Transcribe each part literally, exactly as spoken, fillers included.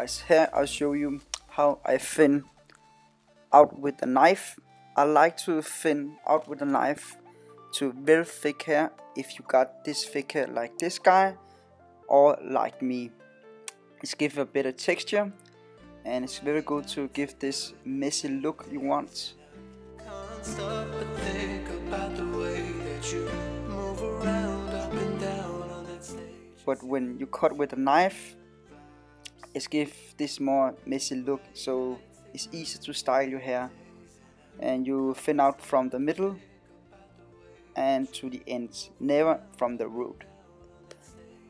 guys, here I'll show you how I thin out with a knife. I like to thin out with a knife to very thick hair if you got this thick hair like this guy or like me. It's give a better texture and it's very good to give this messy look you want. Can't stop but think about the way that you move around up and down on that stage. But when you cut with a knife, it's give this more messy look, so it's easy to style your hair, and you thin out from the middle and to the ends, never from the root.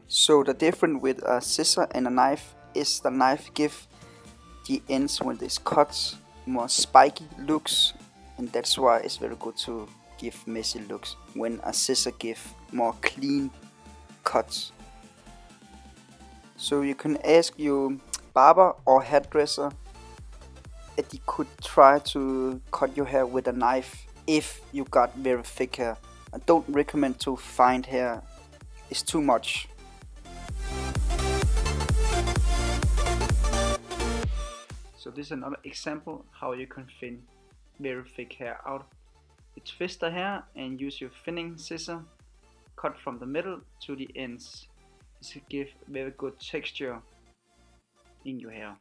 So the difference with a scissor and a knife is the knife give the ends when this cuts more spiky looks, and that's why it's very good to give messy looks when a scissor give more clean cuts. So you can ask your barber or hairdresser if you could try to cut your hair with a knife if you got very thick hair. I don't recommend to find hair, it's too much. So this is another example how you can thin very thick hair out. You twist the hair and use your thinning scissor, cut from the middle to the ends. This will give very good texture in your hair.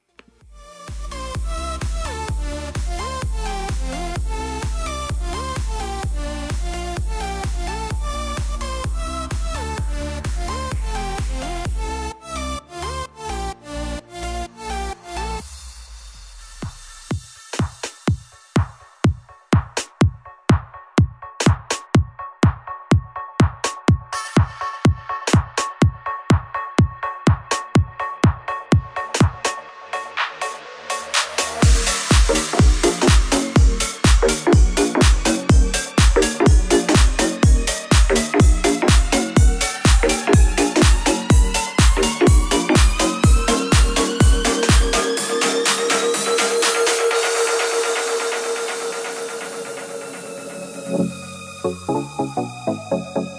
Thank you.